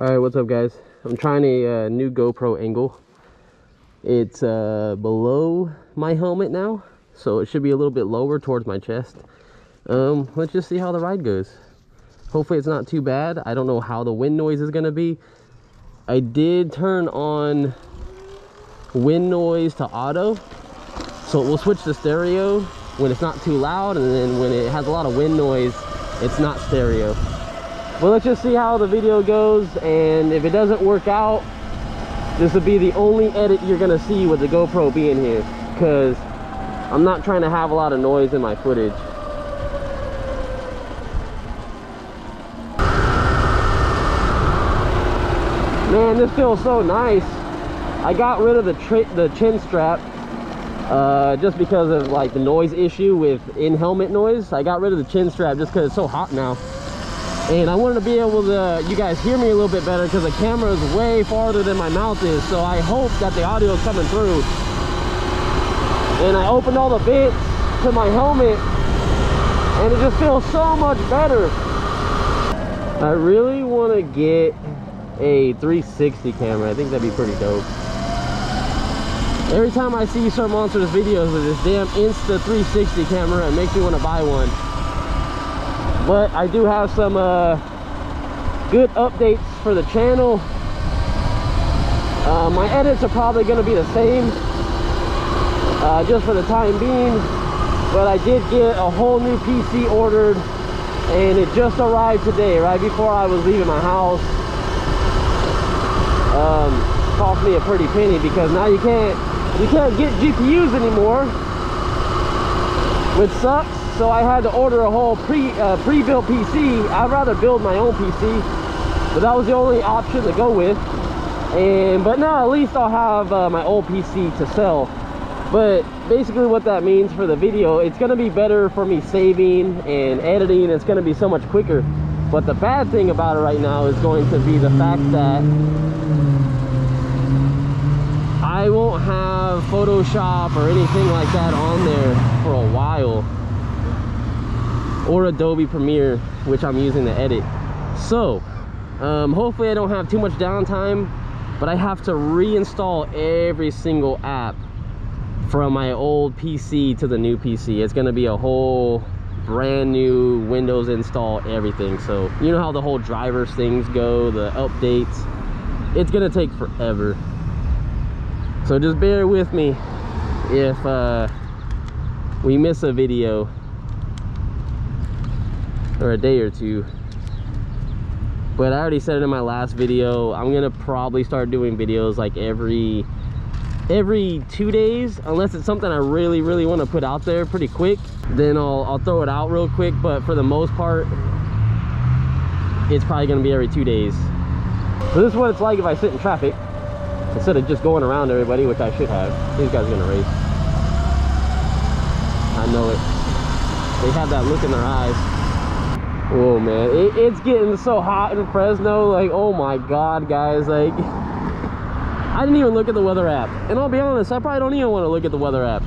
Alright, what's up guys? I'm trying a new GoPro angle. It's below my helmet now, so it should be a little bit lower towards my chest. Let's just see how the ride goes. Hopefully it's not too bad. I don't know how the wind noise is going to be. I did turn on wind noise to auto, so it will switch to stereo when it's not too loud, and then when it has a lot of wind noise, it's not stereo. Well, let's just see how the video goes, and if it doesn't work out, this would be the only edit you're going to see with the GoPro being here, because I'm not trying to have a lot of noise in my footage. Man, this feels so nice. I got rid of the chin strap just because of like the noise issue with in-helmet noise. I got rid of the chin strap just because it's so hot now. And I wanted to be able to, you guys hear me a little bit better, because the camera is way farther than my mouth is, so I hope that the audio is coming through. And I opened all the vents to my helmet, and it just feels so much better. I really want to get a 360 camera. I think that'd be pretty dope. Every time I see Sur Monster's videos with this damn Insta 360 camera, it makes me want to buy one. But I do have some good updates for the channel. My edits are probably going to be the same just for the time being, but I did get a whole new PC ordered, and it just arrived today right before I was leaving my house. Cost me a pretty penny, because now you can't get GPUs anymore, which sucks. So I had to order a whole pre-built PC. I'd rather build my own PC, but that was the only option to go with. But now at least I'll have my old PC to sell. But basically what that means for the video, it's going to be better for me saving and editing. It's going to be so much quicker. But the bad thing about it right now is going to be the fact that I won't have Photoshop or anything like that on there for a while, or Adobe Premiere, which I'm using to edit. So hopefully I don't have too much downtime, but I have to reinstall every single app from my old PC to the new PC. It's gonna be a whole brand new Windows install, everything. So you know how the whole drivers things go, the updates, it's gonna take forever. So just bear with me if we miss a video or a day or two. But I already said it in my last video, I'm gonna probably start doing videos like every 2 days, unless it's something I really want to put out there pretty quick, then I'll throw it out real quick. But for the most part, it's probably gonna be every 2 days. So this is what it's like if I sit in traffic instead of just going around everybody, which I should have. These guys are gonna race, I know it. They have that look in their eyes. Oh man, it's getting so hot in Fresno, like oh my god guys, like I didn't even look at the weather app, and I'll be honest, I probably don't even want to look at the weather app.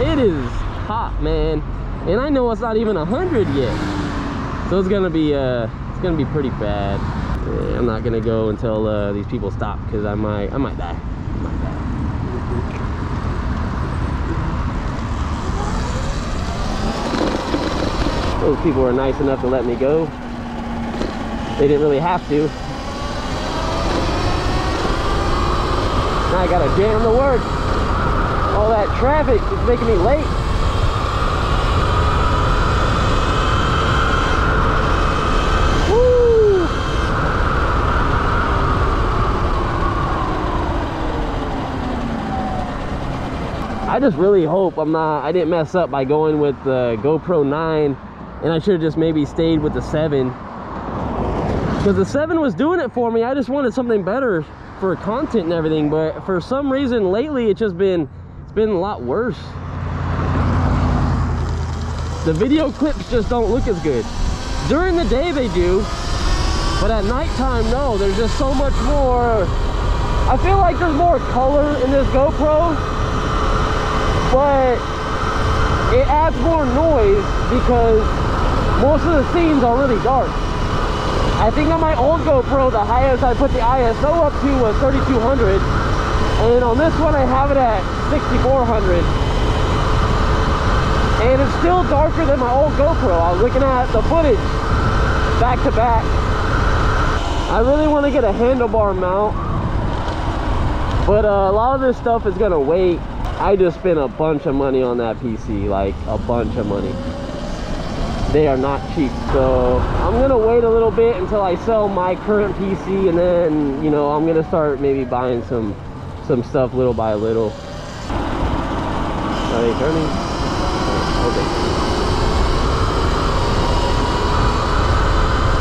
It is hot, man, and I know it's not even 100 yet, so it's gonna be pretty bad. Yeah, I'm not gonna go until these people stop, because I might die. Those people were nice enough to let me go. They didn't really have to. Now I gotta jam to work. All that traffic is making me late. Woo! I just really hope I didn't mess up by going with the GoPro 9. And I should have just maybe stayed with the 7, because the 7 was doing it for me. I just wanted something better for content and everything, but for some reason lately it's been a lot worse. The video clips just don't look as good. During the day they do, but at nighttime, no, there's just so much more. I feel like there's more color in this GoPro, but it adds more noise because most of the scenes are really dark. I I think on my old GoPro, the highest I put the ISO up to was 3200, and then on this one I have it at 6400, and it's still darker than my old GoPro. I was looking at the footage back to back. I really want to get a handlebar mount, but a lot of this stuff is gonna wait. I just spent a bunch of money on that PC, like a bunch of money. They are not cheap, so I'm gonna wait a little bit until I sell my current PC, and then, you know, I'm gonna start maybe buying some stuff little by little. Are they turning? Okay.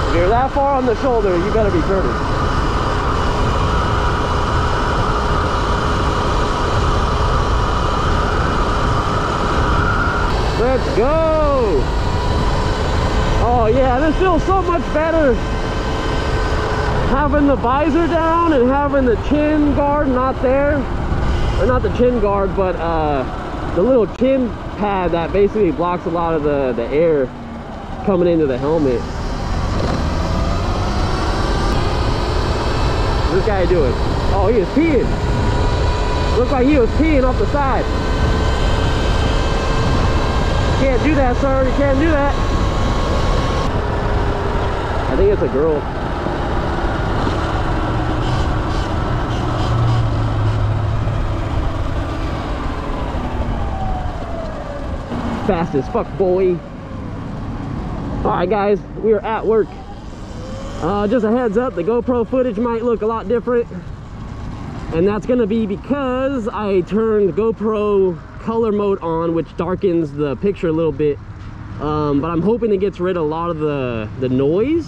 If you're that far on the shoulder, you better be turning. Let's go! Oh yeah, this feels so much better having the visor down and having the chin guard not there. Or not the chin guard, but the little chin pad that basically blocks a lot of the air coming into the helmet. What's this guy doing? Oh, he was peeing. Looks like he was peeing off the side. Can't do that, sir. You can't do that. I think it's a girl. Fast as fuck, boy. Alright, guys, we are at work. Just a heads up, the GoPro footage might look a lot different. And that's gonna be because I turned GoPro color mode on, which darkens the picture a little bit, but I'm hoping it gets rid of a lot of the noise.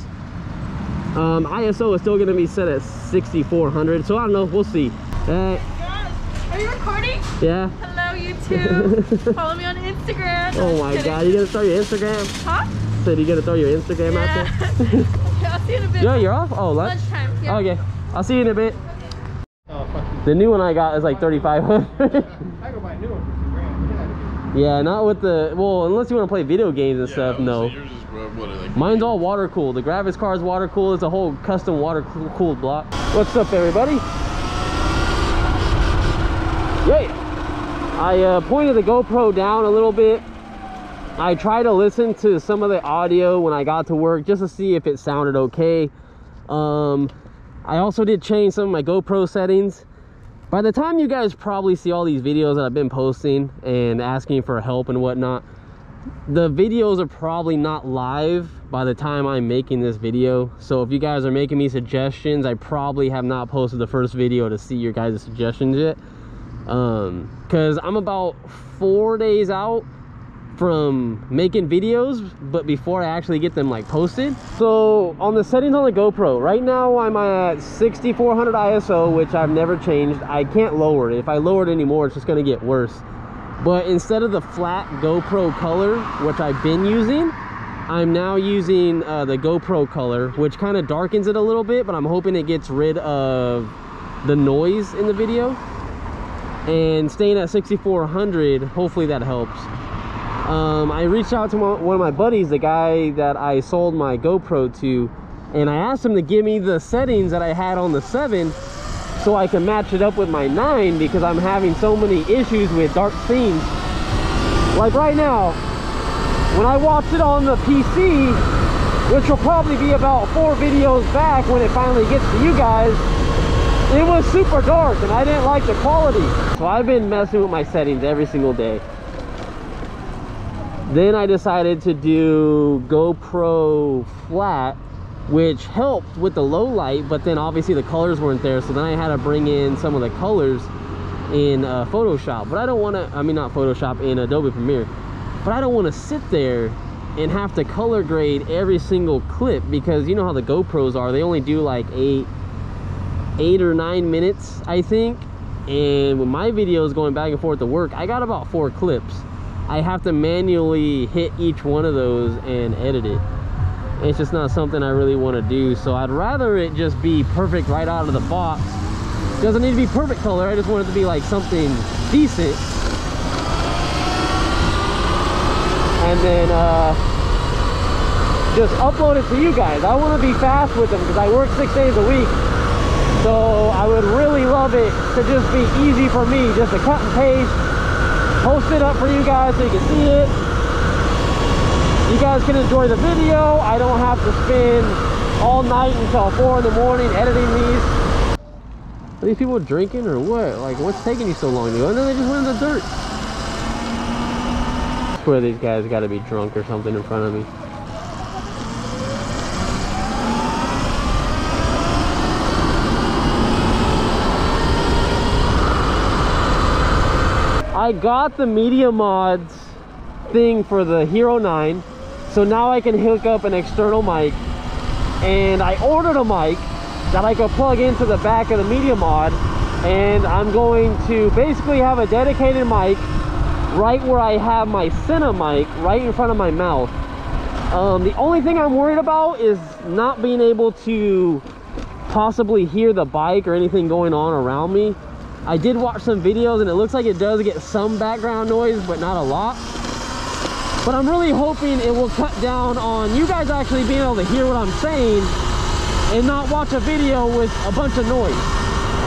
ISO is still going to be set at 6400, so I don't know, we'll see. Are you recording? Yeah. Hello YouTube. Follow me on Instagram. Oh my god, you gonna throw your Instagram? Huh? So you gonna throw your Instagram out there? Okay, I'll see you in a bit. Yeah, you're off. Oh, lunchtime. Yeah. Okay, I'll see you in a bit. The new one I got is like 3500. I go buy a new one for $2,000. Yeah, not with the, well, unless you want to play video games and stuff. No. Yours is, what, like, mine's all water cooled. The Gravis car is water cooled. It's a whole custom water cooled block. What's up, everybody? Yeah. I pointed the GoPro down a little bit. I tried to listen to some of the audio when I got to work just to see if it sounded okay. I also did change some of my GoPro settings. By the time you guys probably see all these videos that I've been posting and asking for help and whatnot, the videos are probably not live by the time I'm making this video. So if you guys are making me suggestions, I probably have not posted the first video to see your guys' suggestions yet. Because I'm about 4 days out from making videos, but before I actually get them like posted. So on the settings on the GoPro right now, I'm at 6400 ISO, which I've never changed. I can't lower it. If I lower it anymore, it's just gonna get worse. But instead of the flat GoPro color, which I've been using, I'm now using the GoPro color, which kind of darkens it a little bit, but I'm hoping it gets rid of the noise in the video. And staying at 6400, hopefully that helps. I reached out to one of my buddies, the guy that I sold my GoPro to, and I asked him to give me the settings that I had on the 7 so I can match it up with my 9, because I'm having so many issues with dark scenes. Like right now, when I watched it on the PC, which will probably be about 4 videos back when it finally gets to you guys, it was super dark and I didn't like the quality. So I've been messing with my settings every single day. Then I decided to do GoPro flat, which helped with the low light, but then obviously the colors weren't there, so then I had to bring in some of the colors in Photoshop. But I don't want to, I mean not Photoshop, in Adobe Premiere, but I don't want to sit there and have to color grade every single clip, because you know how the GoPros are, they only do like eight or nine minutes, I think. And with my videos going back and forth to work, I got about 4 clips. I have to manually hit each one of those and edit it. It's just not something I really want to do, so I'd rather it just be perfect right out of the box. Doesn't need to be perfect color, I just want it to be like something decent. And then just upload it to you guys. I want to be fast with them because I work 6 days a week. So I would really love it to just be easy for me, just to cut and paste, post it up for you guys so you can see it. You guys can enjoy the video. I don't have to spend all night until 4 in the morning editing these. Are these people drinking or what? Like, what's taking you so long to go? And then they just went in the dirt. I swear these guys gotta be drunk or something in front of me. I got the Media Mods thing for the Hero 9, so now I can hook up an external mic, and I ordered a mic that I could plug into the back of the Media Mod, and I'm going to basically have a dedicated mic right where I have my Cine mic, right in front of my mouth. The only thing I'm worried about is not being able to possibly hear the bike or anything going on around me. I did watch some videos and it looks like it does get some background noise, but not a lot. But I'm really hoping it will cut down on you guys actually being able to hear what I'm saying and not watch a video with a bunch of noise.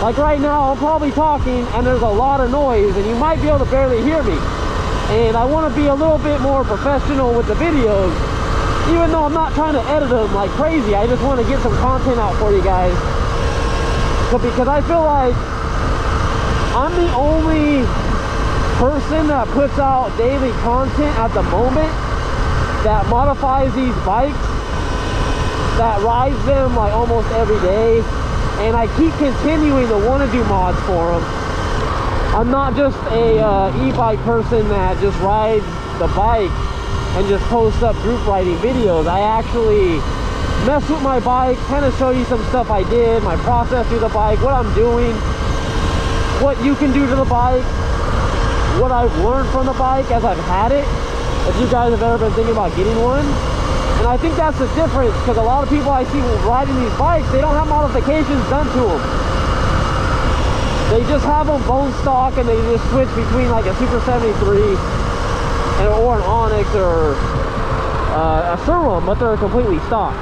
Like right now, I'm probably talking and there's a lot of noise and you might be able to barely hear me. And I want to be a little bit more professional with the videos, even though I'm not trying to edit them like crazy. I just want to get some content out for you guys. But because I feel like I'm the only person that puts out daily content at the moment that modifies these bikes, that rides them like almost every day, and I keep continuing to want to do mods for them. I'm not just a e-bike person that just rides the bike and just posts up group riding videos. I actually mess with my bike, kind of show you some stuff I did, my process through the bike, what I'm doing, what you can do to the bike, what I've learned from the bike as I've had it, if you guys have ever been thinking about getting one. And I think that's the difference, because a lot of people I see riding these bikes, they don't have modifications done to them. They just have them bone stock and they just switch between like a Super 73 and, or an Onyx or a Sur Ron, but they're completely stock.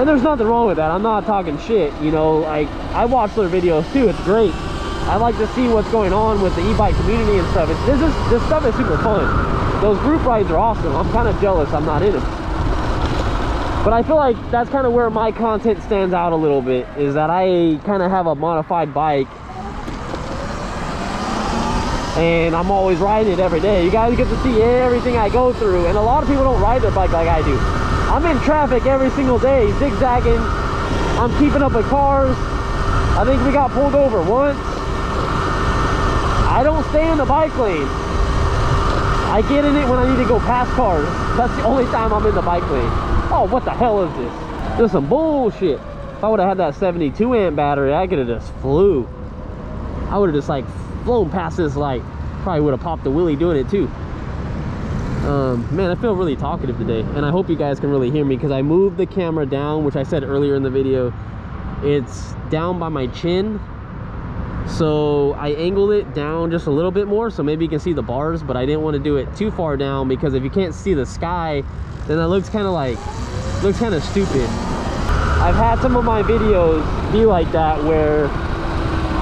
And there's nothing wrong with that. I'm not talking shit, you know, like I watch their videos too, it's great. I like to see what's going on with the e-bike community and stuff. This stuff is super fun. Those group rides are awesome. I'm kind of jealous I'm not in them. But I feel like that's kind of where my content stands out a little bit, is that I kind of have a modified bike. And I'm always riding it every day. You guys get to see everything I go through. And a lot of people don't ride their bike like I do. I'm in traffic every single day, zigzagging. I'm keeping up with cars. I think we got pulled over once. I don't stay in the bike lane. I get in it when I need to go past cars. That's the only time I'm in the bike lane. Oh, what the hell is this? This is some bullshit. If I would have had that 72 amp battery, I could have just flew. I would have just like flown past this light. Probably would have popped the wheelie doing it too. Man, I feel really talkative today. And I hope you guys can really hear me because I moved the camera down, which I said earlier in the video. It's down by my chin. So I angled it down just a little bit more so maybe you can see the bars, but I didn't want to do it too far down because if you can't see the sky, then that looks kind of stupid. I've had some of my videos be like that where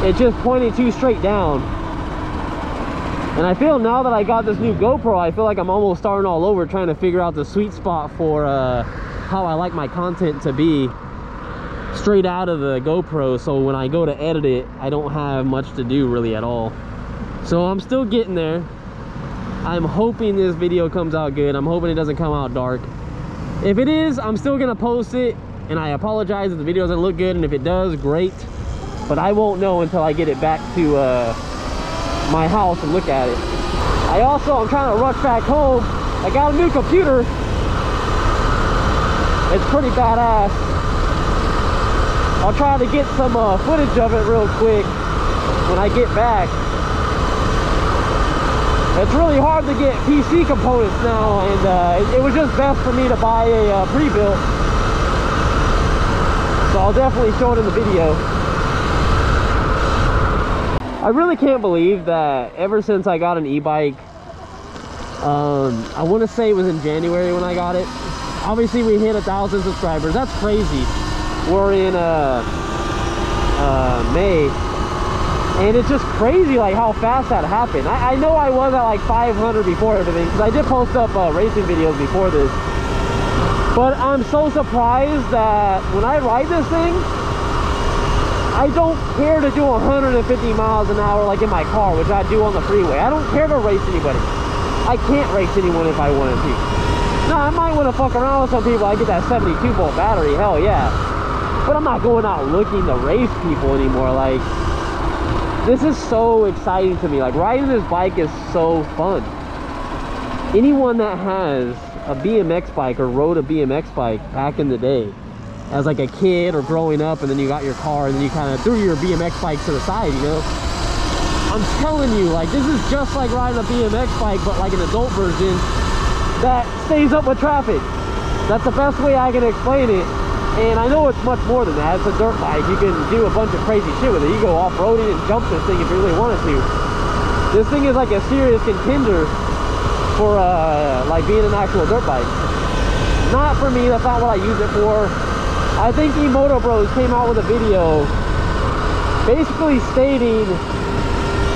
it just pointed too straight down. And I feel now that I got this new GoPro, I feel like I'm almost starting all over trying to figure out the sweet spot for how I like my content to be. Straight out of the GoPro, so when I go to edit it, I don't have much to do really at all. So I'm still getting there. I'm hoping this video comes out good. I'm hoping it doesn't come out dark. If it is, I'm still gonna post it, and I apologize if the video doesn't look good, and if it does, great. But I won't know until I get it back to my house and look at it. I'm trying to rush back home. I got a new computer. It's pretty badass. I'll try to get some footage of it real quick when I get back. It's really hard to get PC components now, and it was just best for me to buy a pre-built. So I'll definitely show it in the video. I really can't believe that ever since I got an e-bike, I want to say it was in January when I got it. Obviously we hit 1,000 subscribers. That's crazy. We're in May, and it's just crazy like how fast that happened. I know I was at like 500 before everything, because I did post up racing videos before this, but I'm so surprised that when I ride this thing, I don't care to do 150 miles an hour like in my car, which I do on the freeway. I don't care to race anybody. I can't race anyone if I wanted to. Now, I might want to fuck around with some people. I get that 72-volt battery, hell yeah. But I'm not going out looking to race people anymore. Like, this is so exciting to me. Like, riding this bike is so fun. Anyone that has a BMX bike or rode a BMX bike back in the day as like a kid or growing up, and then you got your car and then you kind of threw your BMX bike to the side, you know, I'm telling you, like, this is just like riding a BMX bike, but like an adult version that stays up with traffic. That's the best way I can explain it. And I know it's much more than that. It's a dirt bike. You can do a bunch of crazy shit with it. You go off-roading and jump this thing if you really wanted to. This thing is like a serious contender for like being an actual dirt bike. Not for me. That's not what I use it for. I think Emoto Bros came out with a video basically stating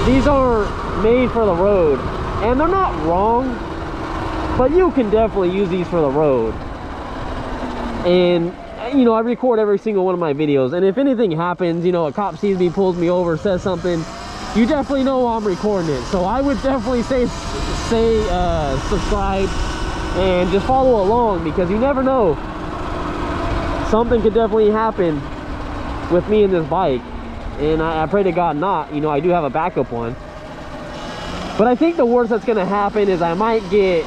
these aren't made for the road, and they're not wrong, but you can definitely use these for the road. And you know, I record every single one of my videos, and if anything happens, you know, a cop sees me, pulls me over, says something, you definitely know I'm recording it. So I would definitely say subscribe and just follow along, because you never know, something could definitely happen with me and this bike. And I pray to God not. You know, I do have a backup one, but I think the worst that's going to happen is I might get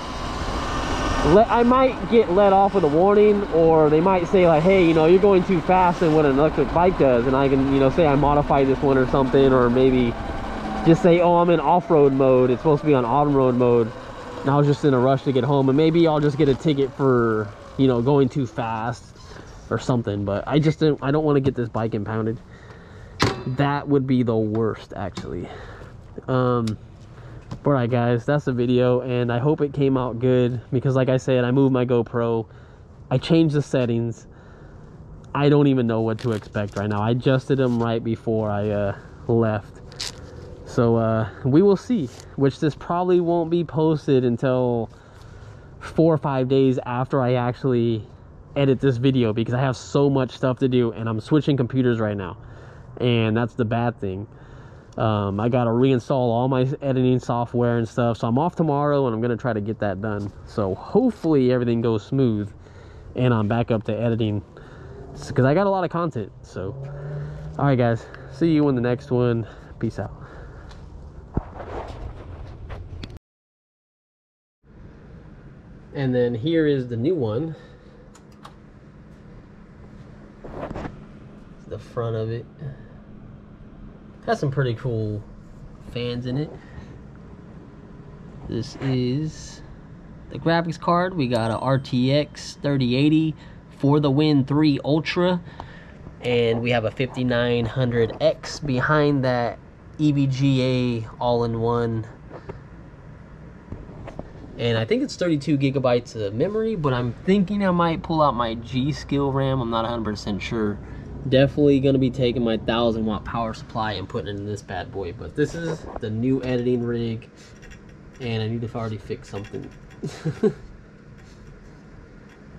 let off with a warning, or they might say like, hey, you know, you're going too fast than what an electric bike does. And I can, you know, say I modified this one or something, or maybe just say, oh, I'm in off-road mode, it's supposed to be on on-road mode, and I was just in a rush to get home, and maybe I'll just get a ticket for, you know, going too fast or something. But I just didn't, I don't want to get this bike impounded. That would be the worst, actually. All right guys, that's the video, and I hope it came out good, because like I said, I moved my GoPro, I changed the settings, I don't even know what to expect right now. I adjusted them right before I left, so we will see, which this probably won't be posted until 4 or 5 days after I actually edit this video, because I have so much stuff to do, and I'm switching computers right now, and that's the bad thing. I gotta reinstall all my editing software and stuff, so I'm off tomorrow, and I'm gonna try to get that done. So hopefully everything goes smooth and I'm back up to editing, because I got a lot of content. So all right guys, see you in the next one. Peace out. And then here is the new one, the front of it. Has some pretty cool fans in it. This is the graphics card. We got a RTX 3080 for the win 3 Ultra, and we have a 5900X behind that, EVGA all-in-one, and I think it's 32 gigabytes of memory, but I'm thinking I might pull out my G Skill RAM. I'm not 100% sure. Definitely gonna be taking my 1000-watt power supply and putting it in this bad boy. But this is the new editing rig, and I need to already fix something.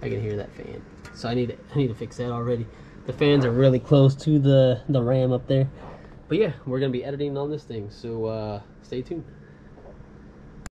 I can hear that fan, so I need to fix that already. The fans are really close to the RAM up there. But yeah, we're gonna be editing on this thing, so stay tuned.